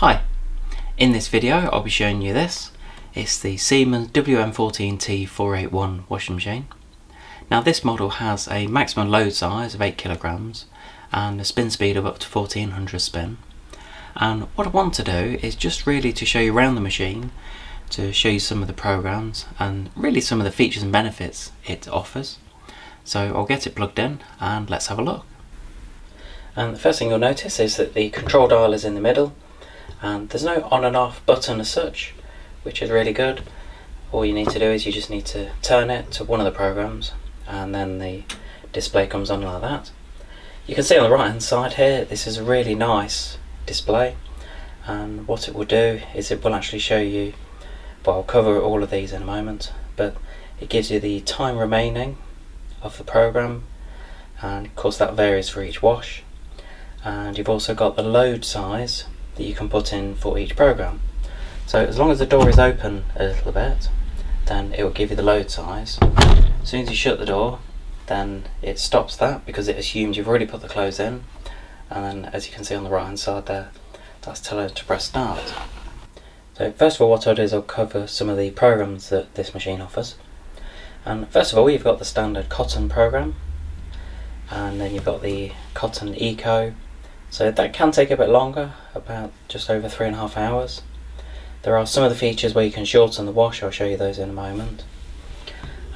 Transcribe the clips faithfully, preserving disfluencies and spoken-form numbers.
Hi, in this video I'll be showing you this. It's the Siemens W M one four T four eight one washing machine. Now this model has a maximum load size of eight kilograms and a spin speed of up to fourteen hundred spin. And what I want to do is just really to show you around the machine, to show you some of the programs and really some of the features and benefits it offers. So I'll get it plugged in and let's have a look. And the first thing you'll notice is that the control dial is in the middle. And there's no on and off button as such, which is really good. All you need to do is you just need to turn it to one of the programs and then the display comes on like that. You can see on the right hand side here, this is a really nice display, and what it will do is it will actually show you, but I'll cover all of these in a moment, but it gives you the time remaining of the program, and of course that varies for each wash. And you've also got the load size that you can put in for each program. So as long as the door is open a little bit, then it will give you the load size. As soon as you shut the door, then it stops that because it assumes you've already put the clothes in. And then as you can see on the right hand side there, that's telling it to press start. So first of all, what I'll do is I'll cover some of the programs that this machine offers. And first of all, you've got the standard cotton program, and then you've got the cotton eco. So that can take a bit longer, about just over three and a half hours. There are some of the features where you can shorten the wash, I'll show you those in a moment.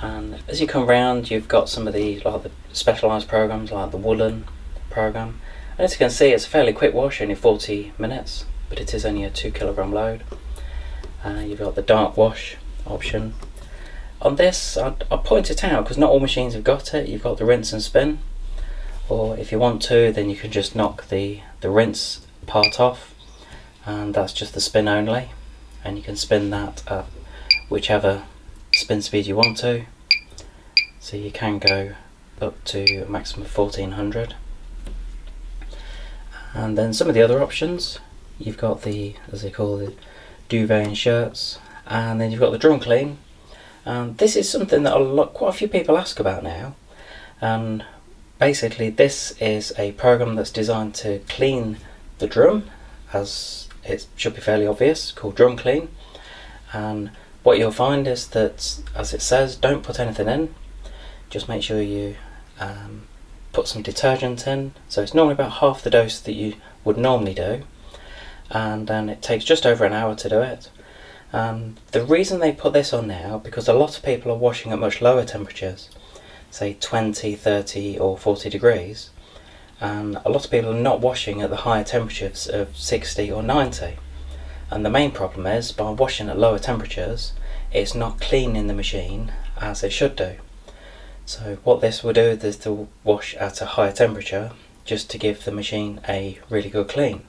And as you come round, you've got some of the, like the specialised programmes, like the woolen programme. And as you can see, it's a fairly quick wash, only forty minutes, but it is only a two kilogram load. Uh, you've got the dark wash option. On this, I'll point it out, because not all machines have got it. You've got the rinse and spin. Or if you want to, then you can just knock the, the rinse part off, and that's just the spin only, and you can spin that at whichever spin speed you want to, so you can go up to a maximum of fourteen hundred. And then some of the other options, you've got the, as they call it, duvet and shirts, and then you've got the drum clean, and this is something that a lot, quite a few people ask about now. And basically this is a program that's designed to clean the drum, as it should be fairly obvious, called Drum Clean. And what you'll find is that, as it says, don't put anything in, just make sure you um, put some detergent in. So it's normally about half the dose that you would normally do, and then it takes just over an hour to do it. And the reason they put this on now, because a lot of people are washing at much lower temperatures, say twenty, thirty or forty degrees, and a lot of people are not washing at the higher temperatures of sixty or ninety, and the main problem is by washing at lower temperatures it's not cleaning the machine as it should do. So what this will do is to wash at a higher temperature just to give the machine a really good clean.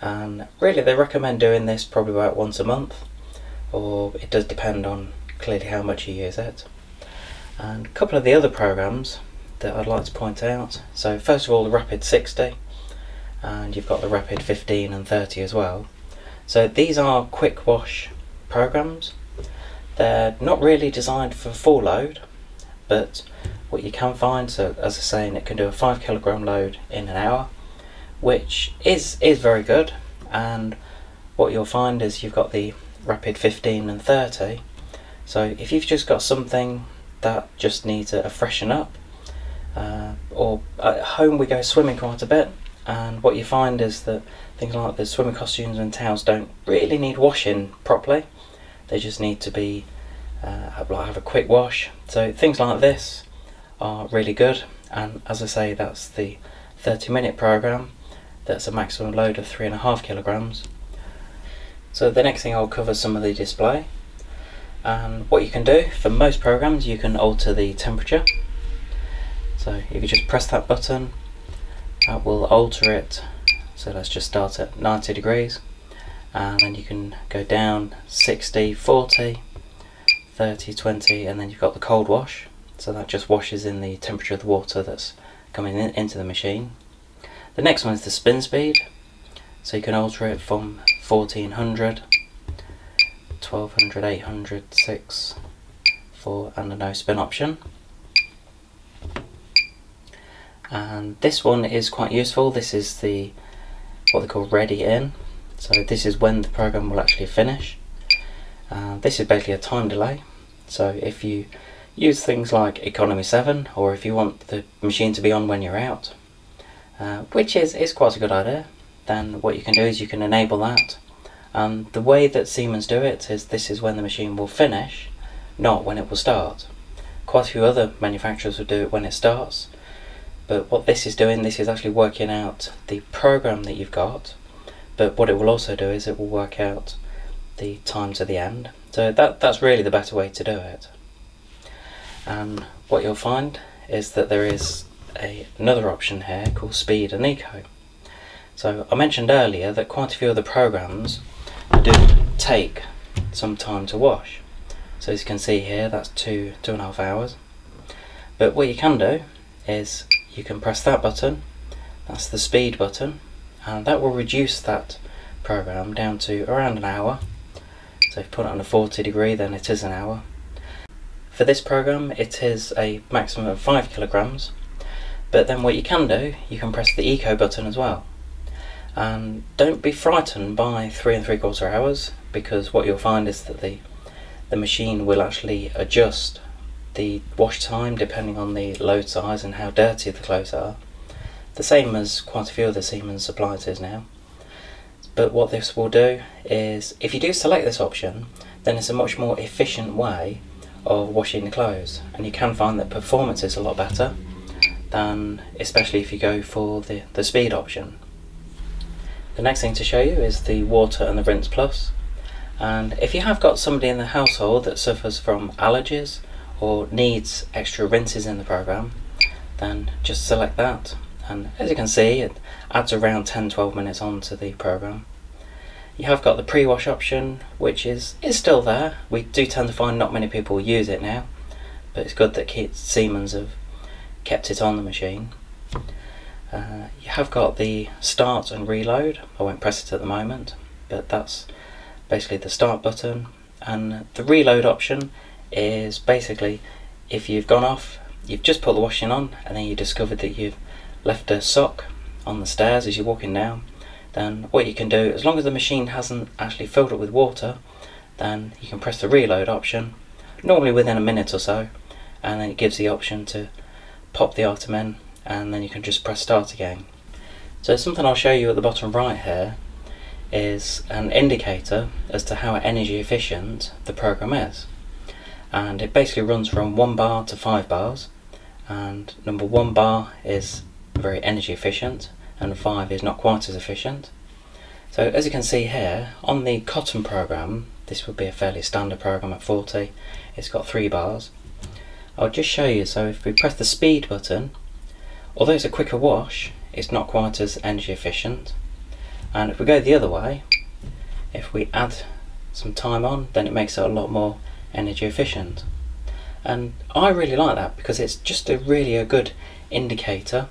And really they recommend doing this probably about once a month, or it does depend on clearly how much you use it. And a couple of the other programs that I'd like to point out, so first of all the Rapid sixty, and you've got the Rapid fifteen and thirty as well. So these are quick wash programs. They're not really designed for full load, but what you can find, so as I was saying, it can do a five kilogram load in an hour, which is is very good. And what you'll find is you've got the Rapid fifteen and thirty, so if you've just got something that just needs a, a freshen up, uh, or at home we go swimming quite a bit, and what you find is that things like the swimming costumes and towels don't really need washing properly, they just need to be uh, have a quick wash. So things like this are really good, and as I say, that's the thirty minute program, that's a maximum load of three and a half kilograms. So the next thing I'll cover some of the display. And what you can do for most programs, you can alter the temperature. So if you just press that button, that will alter it. So let's just start at ninety degrees, and then you can go down sixty, forty, thirty, twenty, and then you've got the cold wash. So that just washes in the temperature of the water that's coming in, into the machine. The next one is the spin speed. So you can alter it from fourteen hundred, twelve hundred, eight hundred, six, four, and a no spin option. And this one is quite useful. This is the what they call ready in, So this is when the program will actually finish. Uh, this is basically a time delay. So if you use things like economy seven, or if you want the machine to be on when you're out, uh, which is, is quite a good idea, then what you can do is you can enable that. Um, the way that Siemens do it is this is when the machine will finish, not when it will start. Quite a few other manufacturers will do it when it starts, but what this is doing, this is actually working out the program that you've got, but what it will also do is it will work out the time to the end. So that, that's really the better way to do it. And what you'll find is that there is a, another option here called Speed and Eco. So I mentioned earlier that quite a few of the programs do take some time to wash. So as you can see here, that's two, two and a half hours. But what you can do is you can press that button, that's the speed button, and that will reduce that program down to around an hour. So if you put it on a forty degree, then it is an hour. For this program, it is a maximum of five kilograms. But then what you can do, you can press the Eco button as well. And don't be frightened by three and three quarter hours, because what you'll find is that the the machine will actually adjust the wash time depending on the load size and how dirty the clothes are, the same as quite a few of the Siemens suppliers is now. But what this will do is, if you do select this option, then it's a much more efficient way of washing the clothes, and you can find that performance is a lot better, than especially if you go for the, the speed option. The next thing to show you is the water and the rinse plus. And if you have got somebody in the household that suffers from allergies or needs extra rinses in the program, then just select that, and as you can see it adds around ten to twelve minutes onto the program. You have got the pre-wash option, which is, is still there. We do tend to find not many people use it now, but it's good that Siemens have kept it on the machine. Uh, you have got the start and reload. I won't press it at the moment, but that's basically the start button, and the reload option is basically if you've gone off, you've just put the washing on and then you discovered that you've left a sock on the stairs as you're walking down, then what you can do, as long as the machine hasn't actually filled it with water, then you can press the reload option, normally within a minute or so, and then it gives the option to pop the item in, and then you can just press start again. So something I'll show you at the bottom right here is an indicator as to how energy efficient the program is, and it basically runs from one bar to five bars, and number one bar is very energy efficient and five is not quite as efficient. So as you can see here on the cotton program, this would be a fairly standard program at forty, it's got three bars. I'll just show you, so if we press the speed button, although it's a quicker wash, it's not quite as energy efficient. And if we go the other way, if we add some time on, then it makes it a lot more energy efficient. And I really like that, because it's just a really a good indicator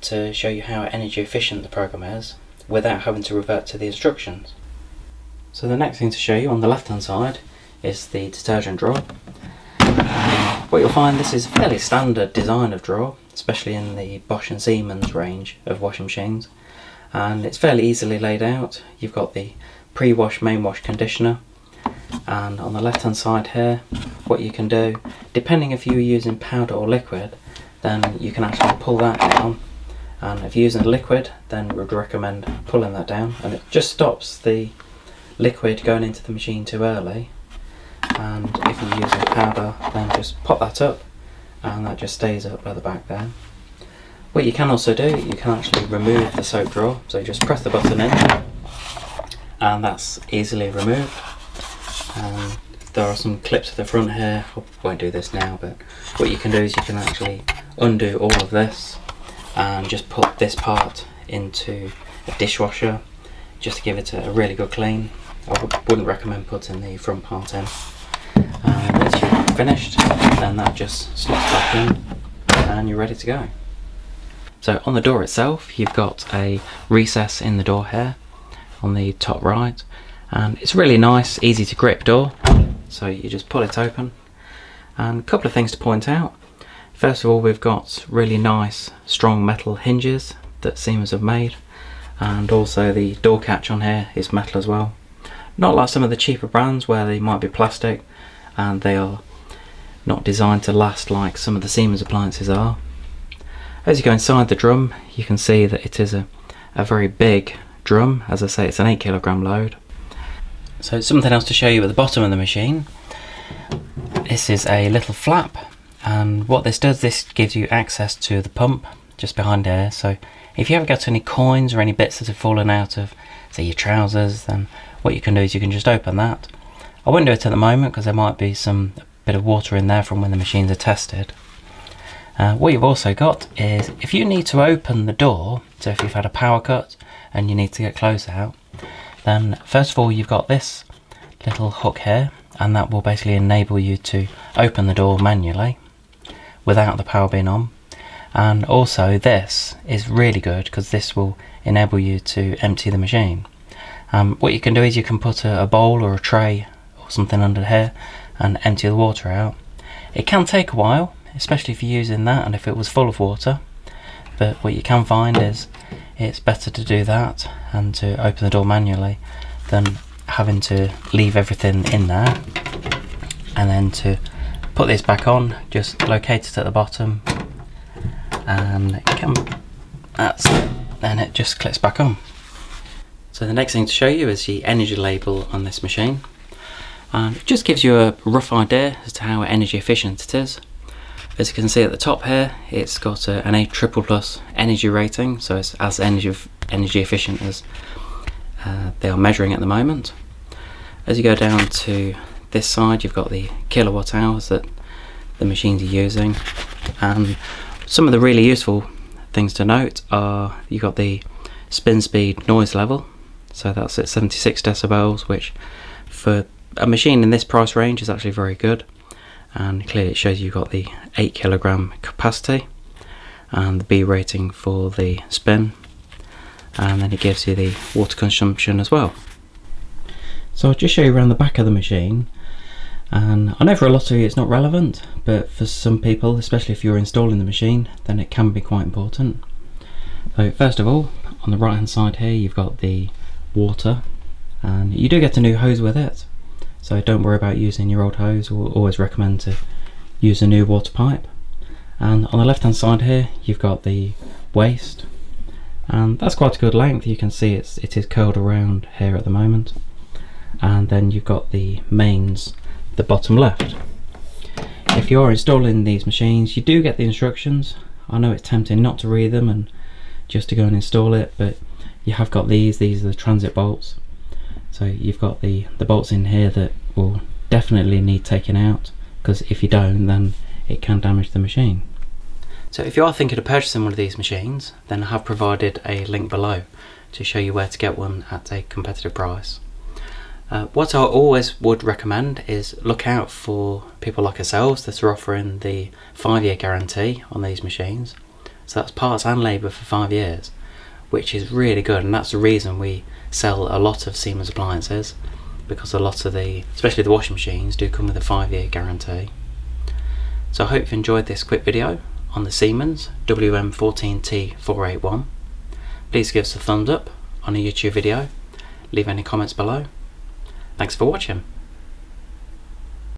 to show you how energy efficient the program is without having to revert to the instructions. So the next thing to show you on the left hand side is the detergent drawer. Uh, what you'll find, this is a fairly standard design of drawer, especially in the Bosch and Siemens range of washing machines. And it's fairly easily laid out. You've got the pre-wash, main wash, conditioner, and on the left hand side here what you can do, depending if you're using powder or liquid, then you can actually pull that down, and if you're using liquid then we would recommend pulling that down, and it just stops the liquid going into the machine too early. And if you're using powder, then just pop that up and that just stays up at the back there. What you can also do, you can actually remove the soap drawer, so you just press the button in and that's easily removed. Um, there are some clips at the front here, I won't do this now, but what you can do is you can actually undo all of this and just put this part into a dishwasher just to give it a really good clean. I wouldn't recommend putting the front part in. And once you've finished, then that just slots back in and you're ready to go. So on the door itself, you've got a recess in the door here on the top right, and it's a really nice, easy to grip door, so you just pull it open. And a couple of things to point out. First of all, we've got really nice strong metal hinges that Siemens have made, and also the door catch on here is metal as well. Not like some of the cheaper brands where they might be plastic and they are not designed to last like some of the Siemens appliances are. As you go inside the drum, you can see that it is a, a very big drum. As I say, it's an eight kilogram load. So something else to show you at the bottom of the machine. This is a little flap, and what this does, this gives you access to the pump just behind there. So if you ever got any coins or any bits that have fallen out of, say, your trousers, then what you can do is you can just open that. I wouldn't do it at the moment because there might be some bit of water in there from when the machines are tested. Uh, what you've also got is, if you need to open the door, so if you've had a power cut and you need to get clothes out, then first of all you've got this little hook here, and that will basically enable you to open the door manually without the power being on. And also this is really good because this will enable you to empty the machine. Um, what you can do is you can put a, a bowl or a tray or something under here and empty the water out. It can take a while, especially if you're using that and if it was full of water, but what you can find is it's better to do that and to open the door manually than having to leave everything in there and then to put this back on. Just locate it at the bottom and it can, that's it, then it just clicks back on. So the next thing to show you is the energy label on this machine, and it just gives you a rough idea as to how energy efficient it is. As you can see at the top here, it's got a, an A triple plus energy rating, so it's as energy energy efficient as Uh, they are measuring at the moment. As you go down to this side, you've got the kilowatt hours that the machines are using, and some of the really useful things to note are you've got the spin speed noise level, so that's at seventy-six decibels, which for a machine in this price range is actually very good, and clearly it shows you've got the eight kilogram capacity and the B rating for the spin. And then it gives you the water consumption as well. So I'll just show you around the back of the machine, and I know for a lot of you it's not relevant, but for some people, especially if you're installing the machine, then it can be quite important. So first of all, on the right hand side here you've got the water, and you do get a new hose with it, so don't worry about using your old hose. We'll always recommend to use a new water pipe. And on the left hand side here you've got the waste, and that's quite a good length. You can see it's, it is curled around here at the moment. And then you've got the mains at the bottom left. If you are installing these machines, you do get the instructions. I know it's tempting not to read them and just to go and install it, but you have got these these are the transit bolts, so you've got the the bolts in here that will definitely need taking out, because if you don't, then it can damage the machine. So if you are thinking of purchasing one of these machines, then I have provided a link below to show you where to get one at a competitive price. Uh, what I always would recommend is look out for people like ourselves that are offering the five year guarantee on these machines. So that's parts and labour for five years, which is really good, and that's the reason we sell a lot of Siemens appliances, because a lot of the, especially the washing machines, do come with a five year guarantee. So I hope you've enjoyed this quick video on the Siemens W M one four T four eight one. Please give us a thumbs up on a YouTube video, leave any comments below. Thanks for watching.